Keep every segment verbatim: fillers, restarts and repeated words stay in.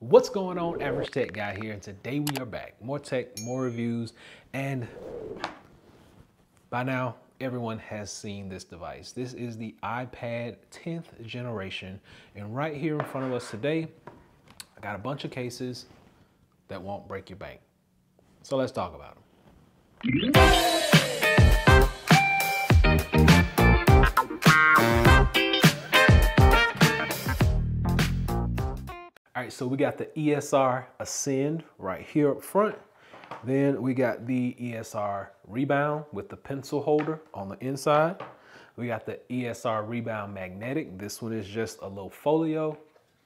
What's going on, Average Tech Guy here, and today we are back. More tech, more reviews, and by now everyone has seen this device. This is the iPad tenth generation, and right here in front of us today, I got a bunch of cases that won't break your bank. So let's talk about them. All right, so we got the E S R Ascend right here up front. Then we got the E S R Rebound with the pencil holder on the inside. We got the E S R Rebound Magnetic. This one is just a little folio,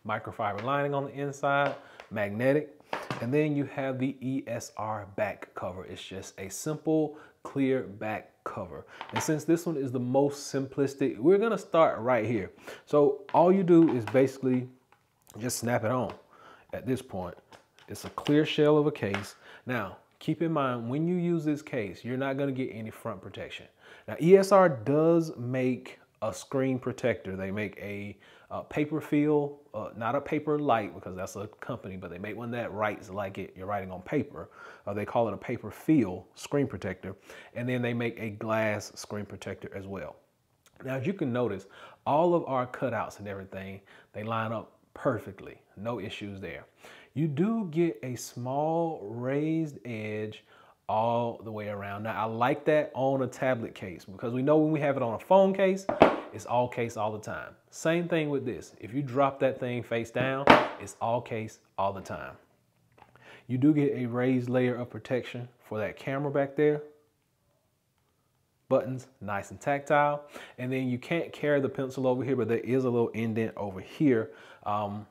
microfiber lining on the inside, magnetic. And then you have the E S R back cover. It's just a simple clear back cover. And since this one is the most simplistic, we're gonna start right here. So all you do is basically just snap it on. At this point, it's a clear shell of a case. Now, keep in mind, when you use this case, you're not going to get any front protection. Now, E S R does make a screen protector. They make a, a paper feel, uh, not a paper light, because that's a company, but they make one that writes like it, you're writing on paper. Uh, they call it a paper feel screen protector. And then they make a glass screen protector as well. Now, as you can notice, all of our cutouts and everything, they line up perfectly, no issues there. You do get a small raised edge all the way around. Now, I like that on a tablet case, because we know when we have it on a phone case, it's all case all the time. Same thing with this. If you drop that thing face down, it's all case all the time. You do get a raised layer of protection for that camera back there. Buttons, nice and tactile. And then you can't carry the pencil over here, but there is a little indent over here. Um,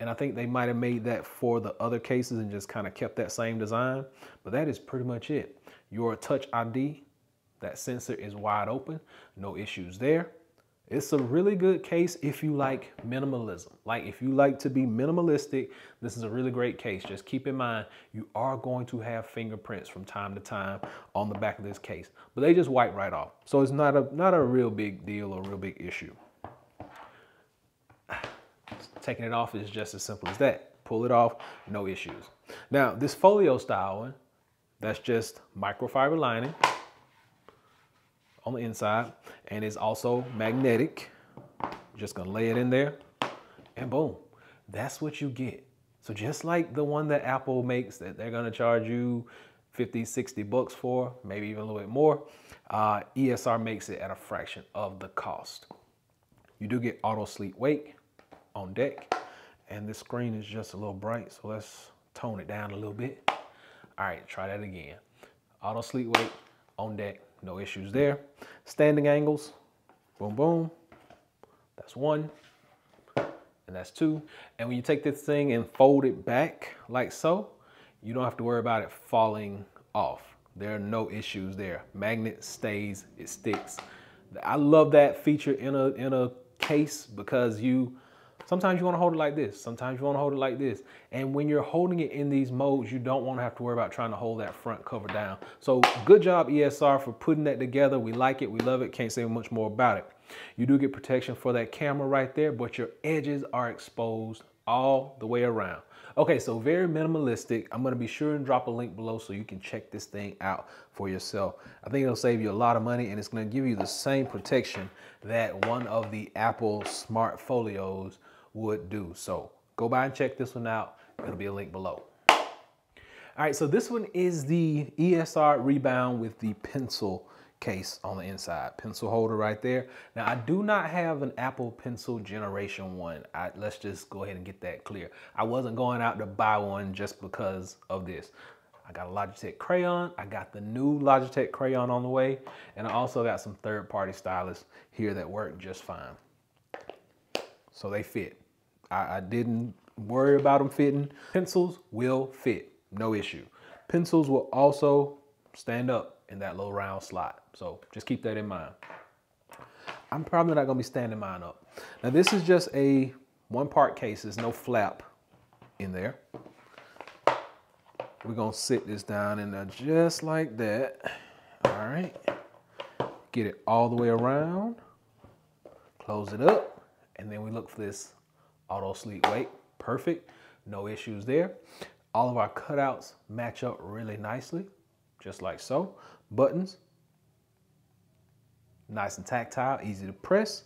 and I think they might have made that for the other cases and just kind of kept that same design. But that is pretty much it. Your Touch I D, that sensor is wide open, no issues there. It's a really good case if you like minimalism. Like if you like to be minimalistic, this is a really great case. Just keep in mind, you are going to have fingerprints from time to time on the back of this case, but they just wipe right off. So it's not a, not a real big deal or a real big issue. Taking it off is just as simple as that. Pull it off, no issues. Now this folio style one, that's just microfiber lining on the inside, and it's also magnetic. Just gonna lay it in there and boom, that's what you get. So just like the one that Apple makes that they're gonna charge you fifty, sixty bucks for, maybe even a little bit more, uh, E S R makes it at a fraction of the cost. You do get auto sleep wake on deck, and this screen is just a little bright, so let's tone it down a little bit. All right, try that again. Auto sleep wake on deck. No issues there. Standing angles, boom, boom. That's one, and that's two. And when you take this thing and fold it back like so, you don't have to worry about it falling off. There are no issues there. Magnet stays, it sticks. I love that feature in a, in a case, because you, sometimes you wanna hold it like this, sometimes you wanna hold it like this. And when you're holding it in these modes, you don't wanna have to worry about trying to hold that front cover down. So good job, E S R, for putting that together. We like it, we love it, can't say much more about it. You do get protection for that camera right there, but your edges are exposed all the way around. Okay, so very minimalistic. I'm gonna be sure and drop a link below so you can check this thing out for yourself. I think it'll save you a lot of money, and it's gonna give you the same protection that one of the Apple Smart Folios would do. So go by and check this one out. It'll be a link below. All right, so this one is the E S R Rebound with the pencil case on the inside. Pencil holder right there. Now I do not have an Apple Pencil generation one. I, let's just go ahead and get that clear. I wasn't going out to buy one just because of this. I got a Logitech Crayon. I got the new Logitech Crayon on the way. And I also got some third-party stylists here that work just fine. So they fit. I, I didn't worry about them fitting. Pencils will fit, no issue. Pencils will also stand up in that little round slot. So just keep that in mind. I'm probably not gonna be standing mine up. Now this is just a one part case, there's no flap in there. We're gonna sit this down in there just like that. All right, get it all the way around, close it up, and then we look for this auto sleep wake, perfect. no issues there. All of our cutouts match up really nicely, just like so. Buttons, nice and tactile, easy to press.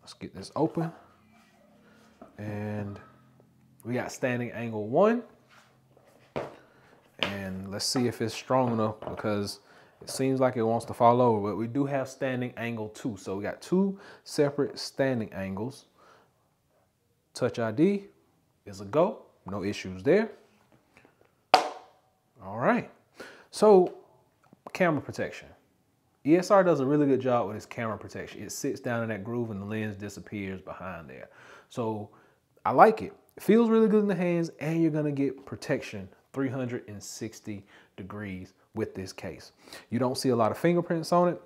Let's get this open. And we got standing angle one. And let's see if it's strong enough, because it seems like it wants to fall over, but we do have standing angle two. So we got two separate standing angles. Touch I D is a go, no issues there. All right, so camera protection. E S R does a really good job with its camera protection. It sits down in that groove and the lens disappears behind there. So I like it. It feels really good in the hands, and you're gonna get protection three hundred sixty degrees with this case. You don't see a lot of fingerprints on it.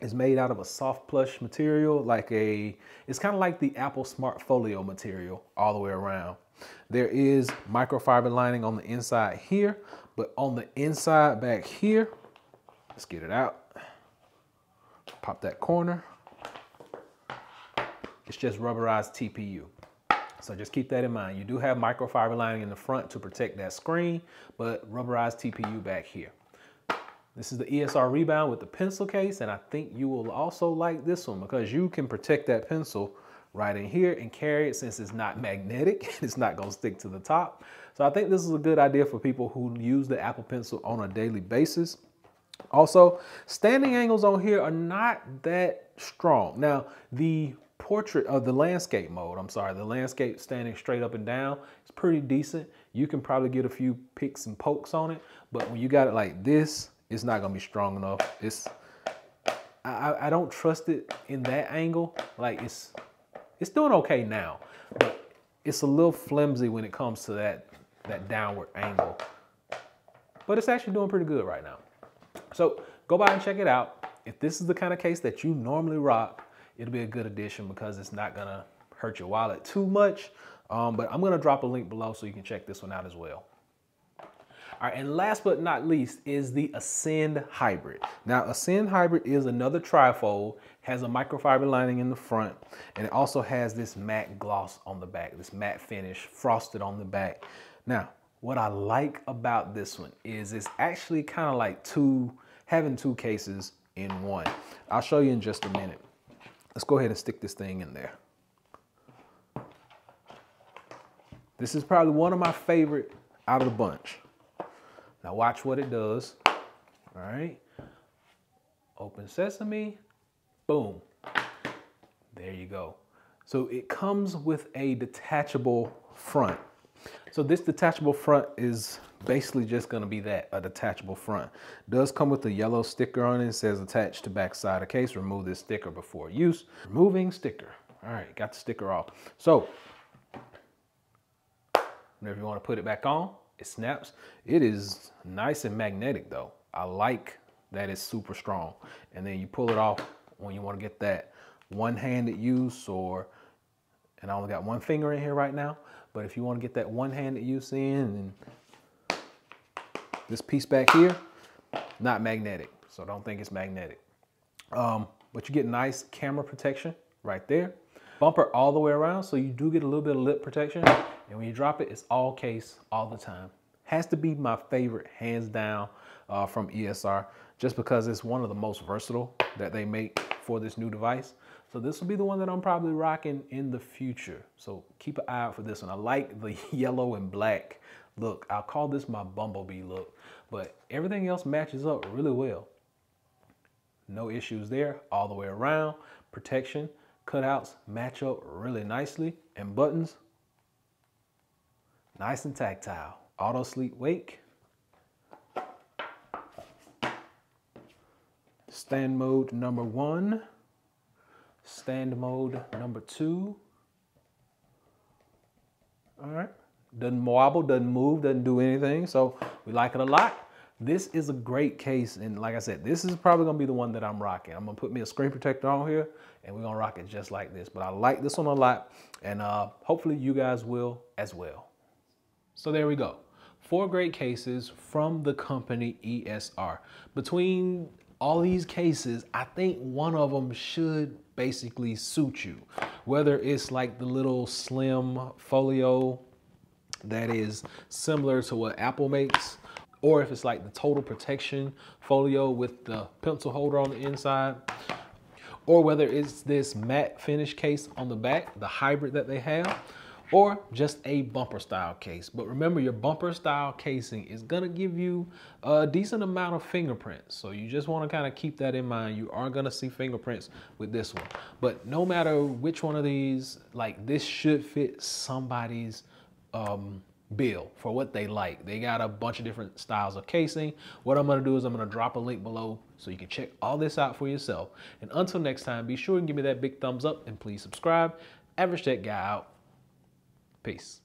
It's made out of a soft plush material, like a, it's kind of like the Apple Smart Folio material all the way around. There is microfiber lining on the inside here, but on the inside back here, let's get it out. Pop that corner. It's just rubberized T P U. So just keep that in mind. You do have microfiber lining in the front to protect that screen, but rubberized T P U back here. This is the E S R Rebound with the pencil case, and I think you will also like this one because you can protect that pencil right in here and carry it, since it's not magnetic. It's not gonna stick to the top. So I think this is a good idea for people who use the Apple Pencil on a daily basis. Also, standing angles on here are not that strong. Now, the portrait of the landscape mode, I'm sorry, the landscape standing straight up and down, it's pretty decent. You can probably get a few picks and pokes on it, but when you got it like this, it's not gonna be strong enough. It's I, I don't trust it in that angle. Like it's it's doing okay now, but it's a little flimsy when it comes to that that downward angle. But it's actually doing pretty good right now. So go by and check it out. If this is the kind of case that you normally rock, it'll be a good addition because it's not gonna hurt your wallet too much. Um, but I'm gonna drop a link below so you can check this one out as well. All right, and last but not least is the Ascend Hybrid. Now, Ascend Hybrid is another trifold, has a microfiber lining in the front, and it also has this matte gloss on the back, this matte finish frosted on the back. Now, what I like about this one is it's actually kind of like two, having two cases in one. I'll show you in just a minute. Let's go ahead and stick this thing in there. This is probably one of my favorite out of the bunch. Now watch what it does, all right? Open sesame, boom. There you go. So it comes with a detachable front. So this detachable front is basically just gonna be that, a detachable front. It does come with a yellow sticker on it. It says attach to back side of case, remove this sticker before use. Removing sticker, all right, got the sticker off. So whenever you wanna put it back on, it snaps. It is nice and magnetic though. I like that it's super strong. And then you pull it off when you want to get that one-handed use, or, and I only got one finger in here right now, but if you want to get that one-handed use in, and this piece back here, not magnetic. So don't think it's magnetic. Um, but you get nice camera protection right there. Bumper all the way around, so you do get a little bit of lip protection. And when you drop it, it's all case all the time. Has to be my favorite, hands down, uh, from E S R, just because it's one of the most versatile that they make for this new device. So this will be the one that I'm probably rocking in the future. So keep an eye out for this one. I like the yellow and black look. I'll call this my bumblebee look, but everything else matches up really well. No issues there, all the way around. Protection, cutouts match up really nicely, and buttons, nice and tactile. Auto sleep wake. Stand mode number one. Stand mode number two. All right. Doesn't wobble, doesn't move, doesn't do anything. So we like it a lot. This is a great case. And like I said, this is probably gonna be the one that I'm rocking. I'm gonna put me a screen protector on here and we're gonna rock it just like this. But I like this one a lot. And uh, hopefully you guys will as well. So there we go. Four great cases from the company E S R. Between all these cases, I think one of them should basically suit you. Whether it's like the little slim folio that is similar to what Apple makes, or if it's like the total protection folio with the pencil holder on the inside, or whether it's this matte finish case on the back, the hybrid that they have, or just a bumper style case. But remember, your bumper style casing is gonna give you a decent amount of fingerprints. So you just wanna kinda keep that in mind. You are gonna see fingerprints with this one. But no matter which one of these, like this should fit somebody's um, bill for what they like. They got a bunch of different styles of casing. What I'm gonna do is I'm gonna drop a link below so you can check all this out for yourself. And until next time, be sure and give me that big thumbs up and please subscribe. Average Tech Guy out. Peace.